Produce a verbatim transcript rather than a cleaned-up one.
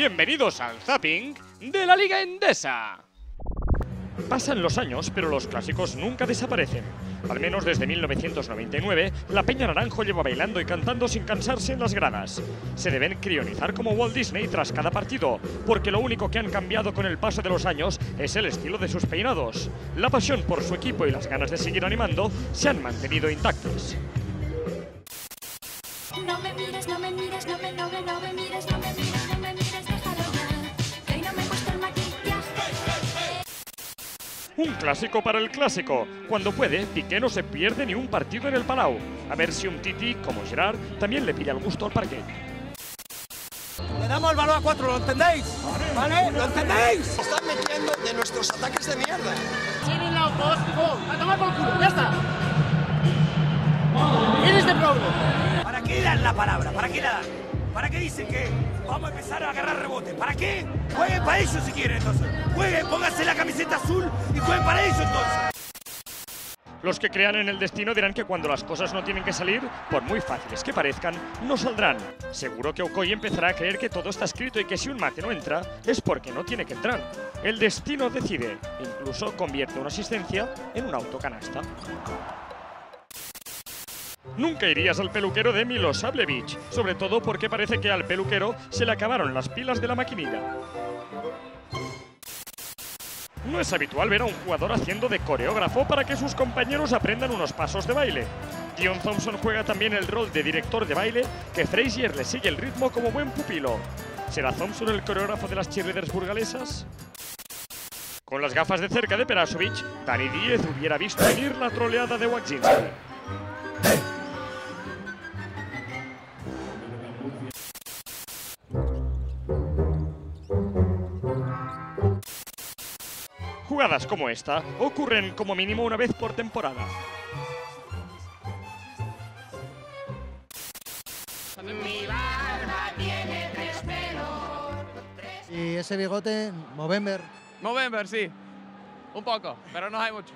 Bienvenidos al zapping de la Liga Endesa. Pasan los años, pero los clásicos nunca desaparecen. Al menos desde mil novecientos noventa y nueve, la Peña Naranjo lleva bailando y cantando sin cansarse en las gradas. Se deben crionizar como Walt Disney tras cada partido, porque lo único que han cambiado con el paso de los años es el estilo de sus peinados. La pasión por su equipo y las ganas de seguir animando se han mantenido intactas. No me mires, no me mires, no me, no me, no me mires, no me mires, no me mires, déjalo ver, que hoy no me gusta el maquillaje. Un clásico para el clásico. Cuando puede, Piqué no se pierde ni un partido en el Palau. A ver si un titi, como Gerard, también le pilla el gusto al parquet. Le damos el balón a cuatro, ¿lo entendéis? ¿Vale? ¿Lo entendéis? Se están metiendo de nuestros ataques de mierda. Sin un lado, dos, a tomar por culo, ya está. ¿Eres de problema? ¿Para qué dan la palabra? ¿Para qué la dan? ¿Para qué dicen que vamos a empezar a agarrar rebote? ¿Para qué? Jueguen para ellos si quieren, entonces. Jueguen, pónganse la camiseta azul y jueguen para ellos, entonces. Los que crean en el destino dirán que cuando las cosas no tienen que salir, por muy fáciles que parezcan, no saldrán. Seguro que Okoye empezará a creer que todo está escrito y que si un mate no entra, es porque no tiene que entrar. El destino decide, incluso convierte una asistencia en un autocanasta. Nunca irías al peluquero de Milos Sablevich, sobre todo porque parece que al peluquero se le acabaron las pilas de la maquinilla. No es habitual ver a un jugador haciendo de coreógrafo para que sus compañeros aprendan unos pasos de baile. Deion Thompson juega también el rol de director de baile, que Frazier le sigue el ritmo como buen pupilo. ¿Será Thompson el coreógrafo de las cheerleaders burgalesas? Con las gafas de cerca de Perasovic, Dani Díez hubiera visto venir la troleada de Waczynski. Jugadas como esta ocurren como mínimo una vez por temporada. Y ese bigote, Movember. Movember, sí. Un poco, pero no hay mucho.